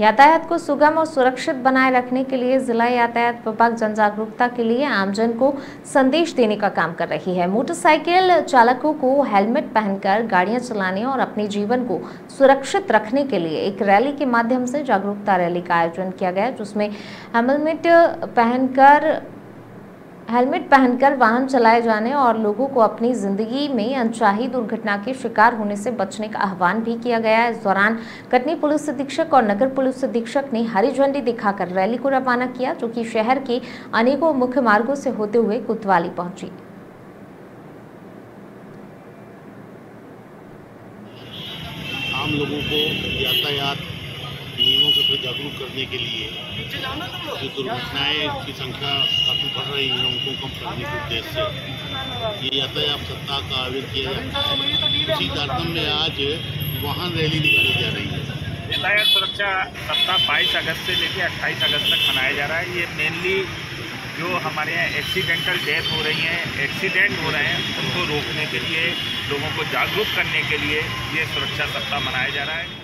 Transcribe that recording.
यातायात को सुगम और सुरक्षित बनाए रखने के लिए जिला यातायात विभाग जन जागरूकता के लिए आमजन को संदेश देने का काम कर रही है। मोटरसाइकिल चालकों को हेलमेट पहनकर गाड़ियां चलाने और अपने जीवन को सुरक्षित रखने के लिए एक रैली के माध्यम से जागरूकता रैली का आयोजन किया गया, जिसमें हेलमेट पहनकर वाहन चलाए जाने और लोगों को अपनी जिंदगी में अनचाही दुर्घटना के शिकार होने से बचने का आह्वान भी किया गया। इस दौरान कटनी पुलिस अधीक्षक और नगर पुलिस अधीक्षक ने हरी झंडी दिखाकर रैली को रवाना किया, जो कि शहर के अनेकों मुख्य मार्गों से होते हुए कोतवाली पहुंची। आम लोगों को यातायात नियमों के प्रति जागरूक करने के लिए जो दुर्घटनाएँ की संख्या काफ़ी बढ़ रही है, उनको कम करने के उद्देश्य से ये यातायात सप्ताह का आयोजन किया जाता है। इसी कार्यक्रम में आज वाहन रैली निकाली जा रही है। यातायात सुरक्षा सप्ताह 22 अगस्त से लेकर 28 अगस्त तक मनाया जा रहा है। ये मेनली जो हमारे यहाँ एक्सीडेंटल डेथ हो रही हैं, एक्सीडेंट हो रहे हैं, उनको रोकने के लिए, लोगों को जागरूक करने के लिए ये सुरक्षा सप्ताह मनाया जा रहा है।